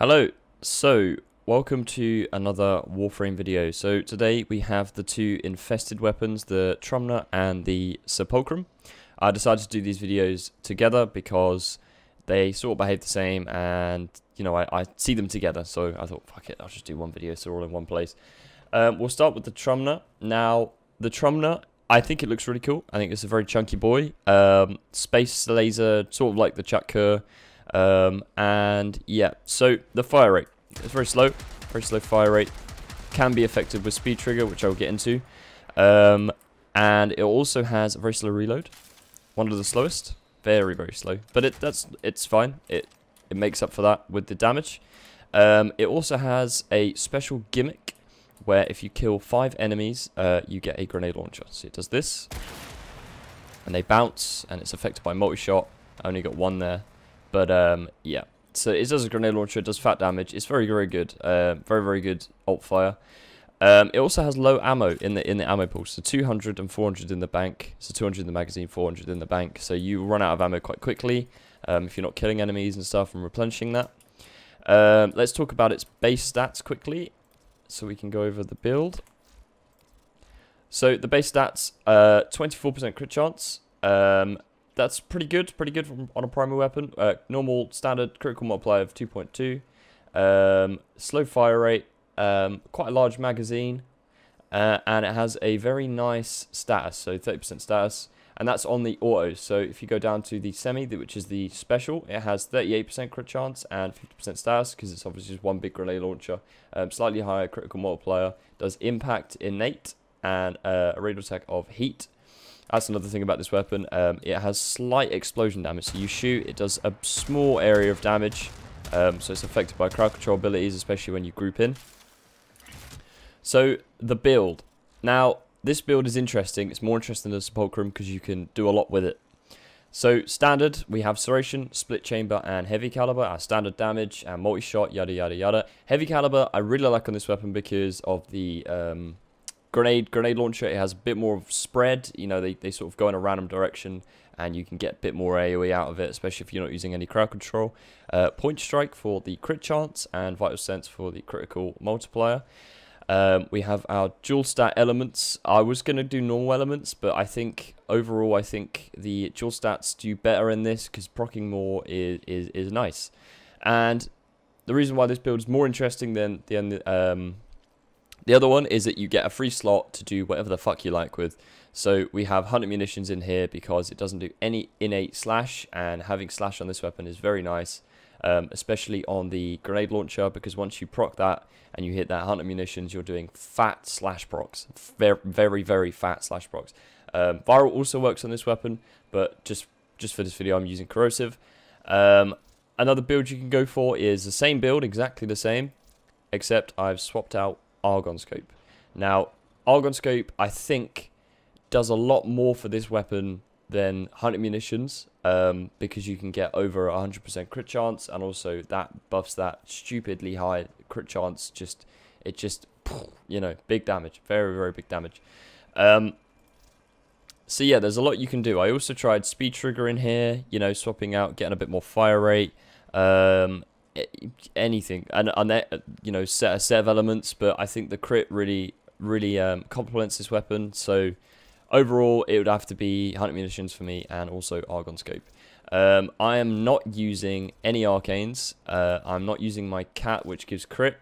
Hello, so welcome to another Warframe video. So today we have the two infested weapons, the Trumna and the Sepulcrum. I decided to do these videos together because they sort of behave the same and, you know, I see them together. So I thought, fuck it, I'll just do one video so they're all in one place. We'll start with the Trumna. Now, the Trumna, I think it looks really cool. I think it's a very chunky boy. Space laser, sort of like the Chutker. And yeah, so the fire rate, it's very slow fire rate, can be affected with speed trigger, which I'll get into, and it also has a very slow reload, one of the slowest, very slow, but it's fine, it makes up for that with the damage. It also has a special gimmick where if you kill 5 enemies, you get a grenade launcher, so it does this, and they bounce, and it's affected by multi-shot. I only got one there. But, yeah, so it does a grenade launcher, it does fat damage, it's very good, very good alt fire. It also has low ammo in the ammo pool, so 200 and 400 in the bank, so 200 in the magazine, 400 in the bank, so you run out of ammo quite quickly, if you're not killing enemies and stuff and replenishing that. Let's talk about its base stats quickly, so we can go over the build. So the base stats, 24% crit chance, that's pretty good on a primary weapon. Normal, standard, critical multiplier of 2.2. Slow fire rate, quite a large magazine, and it has a very nice status, so 30% status, and that's on the auto. So if you go down to the semi, which is the special, it has 38% crit chance and 50% status, because it's obviously just one big grenade launcher. Slightly higher critical multiplier, does impact, innate, and a radial attack of heat. That's another thing about this weapon. It has slight explosion damage. So you shoot, it does a small area of damage. So it's affected by crowd control abilities, especially when you group in. So the build. Now, this build is interesting. It's more interesting than the Sepulcrum because you can do a lot with it. So standard, we have Serration, Split Chamber, and Heavy Caliber. Our standard damage and multi-shot, yada. Heavy Caliber, I really like on this weapon because of the... Grenade launcher, it has a bit more of spread, you know, they sort of go in a random direction and you can get a bit more AoE out of it, especially if you're not using any crowd control. Point Strike for the crit chance and Vital Sense for the critical multiplier. We have our dual stat elements. I was going to do normal elements, but I think overall I think the dual stats do better in this because proccing more is nice. And the reason why this build is more interesting than the other one is that you get a free slot to do whatever the fuck you like with. So we have Hunter Munitions in here because it doesn't do any innate slash, and having slash on this weapon is very nice, especially on the grenade launcher, because once you proc that and you hit that Hunter Munitions, you're doing fat slash procs, very fat slash procs. Viral also works on this weapon, but just for this video I'm using corrosive. Another build you can go for is the same build, exactly the same, except I've swapped out Argon Scope. Now, Argon Scope, I think, does a lot more for this weapon than Hunter Munitions, because you can get over 100% crit chance, and also that buffs that stupidly high crit chance. It just, you know, big damage, very big damage. So yeah, there's a lot you can do. I also tried speed trigger in here, you know, swapping out, getting a bit more fire rate. Anything and that, you know, set of elements, but I think the crit really complements this weapon. So overall it would have to be Hunter Munitions for me, and also Argon Scope. I am not using any arcanes. I'm not using my cat, which gives crit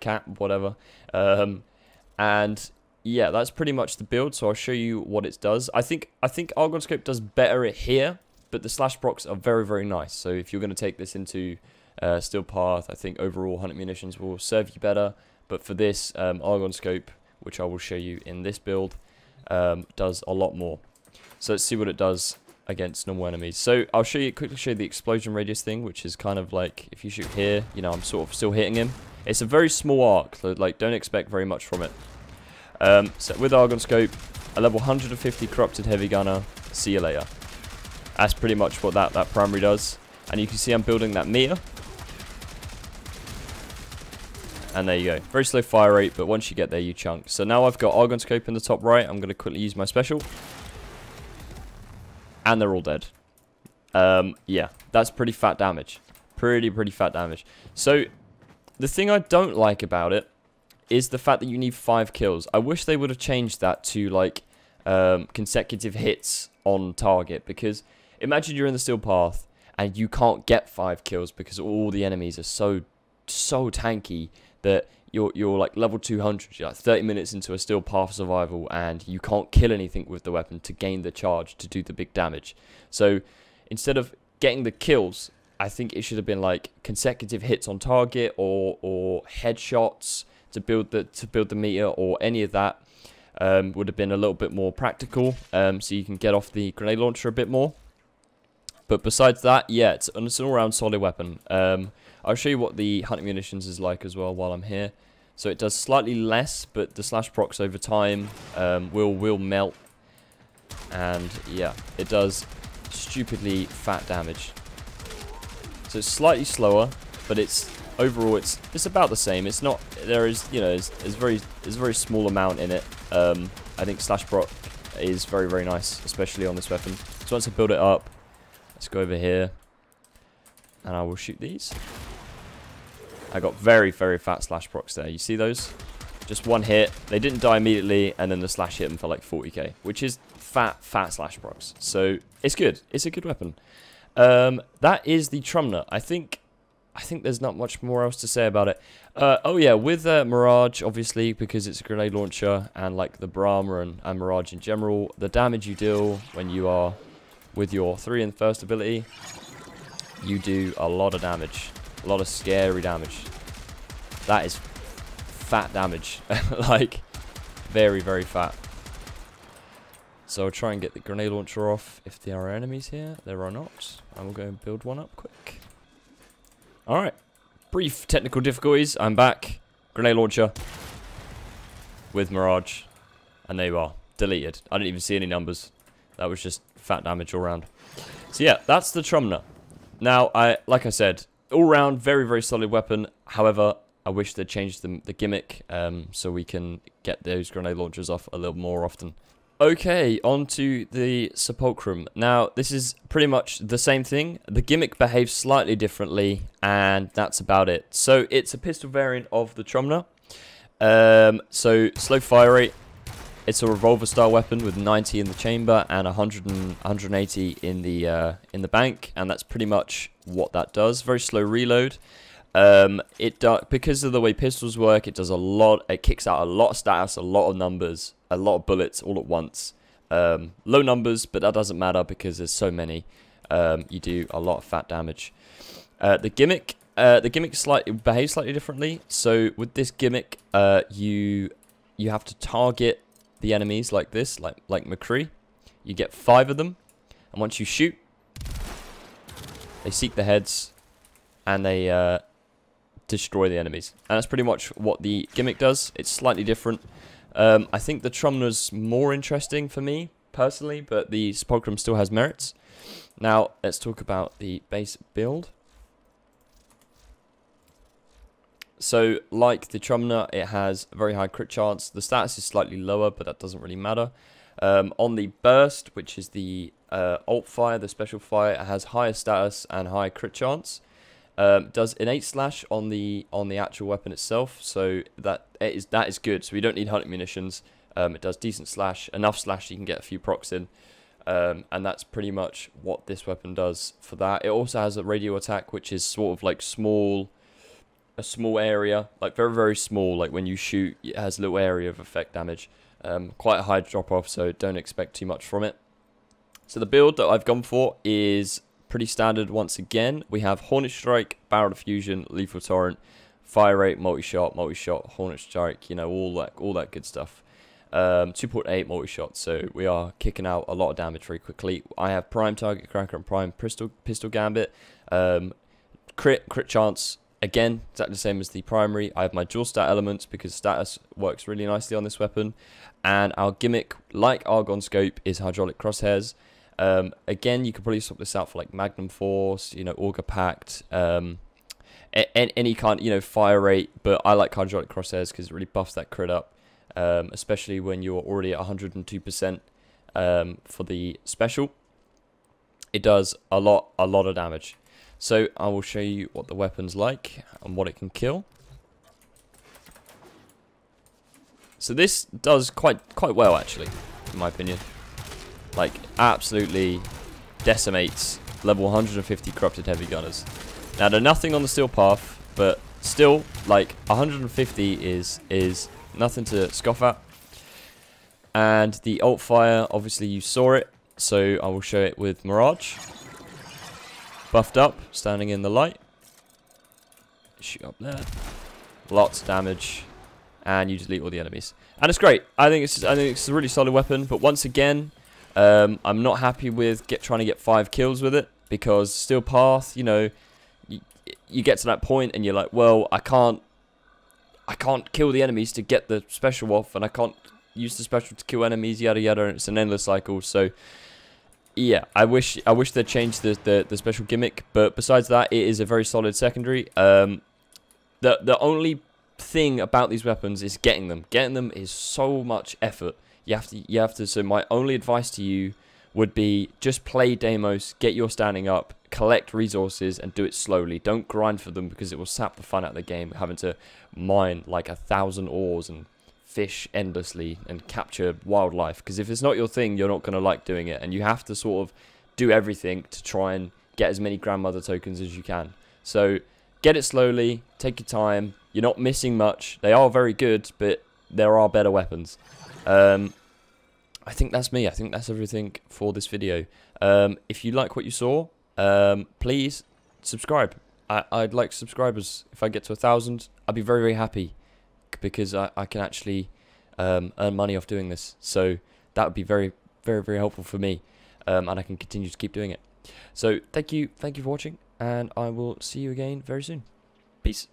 cat, whatever. And yeah, that's pretty much the build. So I'll show you what it does. I think Argon Scope does better at here, but the slash procs are very nice. So if you're going to take this into Steel Path, I think overall Hunter Munitions will serve you better, but for this, Argon Scope, which I will show you in this build, does a lot more. So let's see what it does against normal enemies. So I'll show you, quickly show you the explosion radius thing, which is kind of like, if you shoot here, you know, I'm sort of still hitting him. It's a very small arc, so like, don't expect very much from it. So with Argon Scope, a level 150 corrupted heavy gunner, see you later. That's pretty much what that primary does. And you can see I'm building that meter. And there you go. Very slow fire rate, but once you get there, you chunk. So now I've got Argon Scope in the top right. I'm going to quickly use my special. And they're all dead. Yeah, that's pretty fat damage. Pretty fat damage. So the thing I don't like about it is the fact that you need 5 kills. I wish they would have changed that to like consecutive hits on target, because imagine you're in the Steel Path and you can't get 5 kills because all the enemies are so tanky that you're like level 200, you're like 30 minutes into a Steel Path survival and you can't kill anything with the weapon to gain the charge to do the big damage. So instead of getting the kills, I think it should have been like consecutive hits on target or headshots to build the meter or any of that. Would have been a little bit more practical, so you can get off the grenade launcher a bit more. But besides that, yeah, it's an all-round solid weapon. I'll show you what the Hunter Munitions is like as well while I'm here. So it does slightly less, but the slash procs over time will melt, and yeah, it does stupidly fat damage. So it's slightly slower, but it's overall it's about the same. It's not, there is, you know, it's a very small amount in it. I think slash proc is very nice, especially on this weapon. So once I build it up, let's go over here, and I will shoot these. I got very fat slash procs there. You see those? Just one hit. They didn't die immediately, and then the slash hit them for like 40k, which is fat slash procs. So it's good. It's a good weapon. That is the Trumna. I think there's not much more else to say about it. Oh yeah, with Mirage, obviously, because it's a grenade launcher, and like the Brahma and Mirage in general, the damage you deal when you are with your 3 and 1st ability, you do a lot of damage, a lot of scary damage. That is fat damage, like very fat. So I'll try and get the grenade launcher off if there are enemies here. There are not. I will go and build one up quick. Alright. Brief technical difficulties. I'm back. Grenade launcher. With Mirage. And there you are. Deleted. I didn't even see any numbers. That was just fat damage all round. So yeah, that's the Trumna. Now, like I said, all round, very solid weapon. However, I wish they'd changed the gimmick so we can get those grenade launchers off a little more often. Okay, on to the Sepulcrum. Now, this is pretty much the same thing. The gimmick behaves slightly differently, and that's about it. So, it's a pistol variant of the Trumna. So, slow fire rate. It's a revolver-style weapon with 90 in the chamber and 180 in the bank, and that's pretty much what that does. Very slow reload. Because of the way pistols work, it does a lot. It kicks out a lot of stats, a lot of numbers, a lot of bullets all at once. Low numbers, but that doesn't matter because there's so many. You do a lot of fat damage. The gimmick behaves slightly differently. So with this gimmick, you have to target the enemies like this, like McCree. You get 5 of them, and once you shoot, they seek the heads, and they destroy the enemies. And that's pretty much what the gimmick does. It's slightly different. I think the Trumna's more interesting for me personally, but the Sepulcrum still has merits. Now let's talk about the base build. So like the Trumna, it has a very high crit chance. The stats is slightly lower, but that doesn't really matter. On the burst, which is the alt fire, the special fire, it has higher status and higher crit chance. Does innate slash on the actual weapon itself, so that is good. So we don't need Hunter Munitions. It does decent slash, enough slash you can get a few procs in, and that's pretty much what this weapon does for that. It also has a radio attack, which is sort of like a small area, like very small. Like when you shoot, it has a little area of effect damage. Quite a high drop off, so don't expect too much from it. So the build that I've gone for is pretty standard once again. We have Hornet Strike, Barrel Diffusion, Lethal Torrent, Fire Rate, Multi-Shot, Hornet Strike, you know, all that good stuff. 2.8 multi-shot, so we are kicking out a lot of damage very quickly. I have Prime Target Cracker and Prime Pistol Gambit. Crit chance, again, exactly the same as the primary. I have my dual stat elements because status works really nicely on this weapon. And our gimmick, like Argon Scope, is Hydraulic Crosshairs. Again, you could probably swap this out for like Magnum Force, you know, Augur Pact, any kind, you know, fire rate. But I like Hydraulic Crosshairs because it really buffs that crit up, especially when you're already at 102% for the special. It does a lot of damage. So I will show you what the weapon's like and what it can kill. So this does quite well, actually, in my opinion. Like, absolutely decimates level 150 corrupted heavy gunners. Now, they're nothing on the Steel Path, but still, like, 150 is nothing to scoff at. And the alt fire, obviously you saw it, so I will show it with Mirage. Buffed up, standing in the light. Shoot up there. Lots of damage. And you delete all the enemies, and it's great. I think it's a really solid weapon. But once again, I'm not happy with trying to get 5 kills with it, because Steel Path, you know, you get to that point and you're like, well, I can't kill the enemies to get the special off, and I can't use the special to kill enemies, yada yada. And it's an endless cycle. So yeah, I wish they'd changed the special gimmick. But besides that, it is a very solid secondary. The only thing about these weapons is getting them is so much effort. You have to So my only advice to you would be just play Deimos, get your standing up, collect resources, and do it slowly. Don't grind for them, because it will sap the fun out of the game, having to mine like 1,000 ores and fish endlessly and capture wildlife, because if it's not your thing, you're not going to like doing it, and you have to sort of do everything to try and get as many grandmother tokens as you can. So get it slowly, take your time. You're not missing much. They are very good, but there are better weapons. I think that's me. I think that's everything for this video. If you like what you saw, please subscribe. I'd like subscribers. If I get to 1,000, I'd be very, very happy, because I can actually earn money off doing this. So that would be very, very, very helpful for me, and I can continue to keep doing it. So thank you for watching, and I will see you again very soon. Peace.